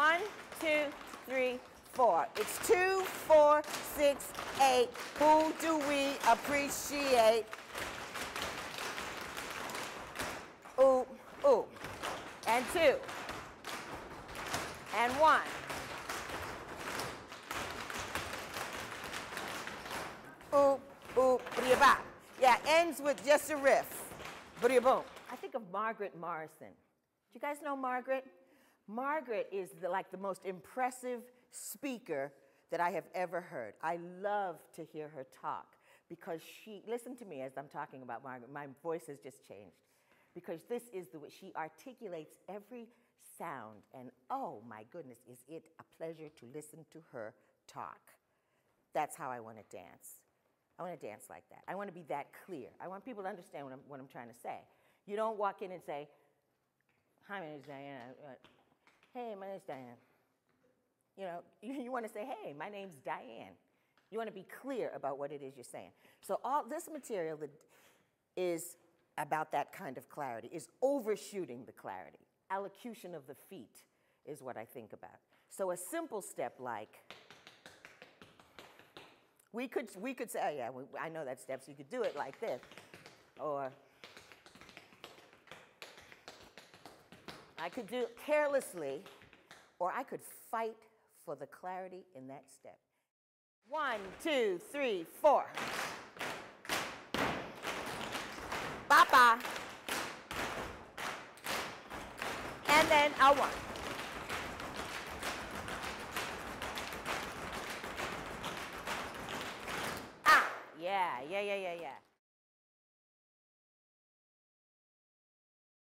One, two, three, four. It's 2, 4, 6, 8. Who do we appreciate? Ooh, ooh. And 2. And 1. Ooh, ooh, booyah. Yeah, ends with just a riff. Booyah boom. I think of Margaret Morrison. Do you guys know Margaret? Margaret is like the most impressive speaker that I have ever heard. I love to hear her talk because she, listen to me as I'm talking about Margaret, my voice has just changed because this is the way she articulates every sound and oh my goodness, is it a pleasure to listen to her talk. That's how I want to dance. I want to dance like that. I want to be that clear. I want people to understand what I'm trying to say. You don't walk in and say, hi, my name is Diana. Hey, my name is Diane. You know, you want to say, hey, my name's Diane. You want to be clear about what it is you're saying. So all this material that is about that kind of clarity, is overshooting the clarity. Allocution of the feet is what I think about. So a simple step like, we could say, oh yeah, I know that step, so you could do it like this. Or I could do it carelessly, or I could fight for the clarity in that step. 1, 2, 3, 4. Ba-ba. And then a 1. Ah, yeah, yeah, yeah, yeah, yeah.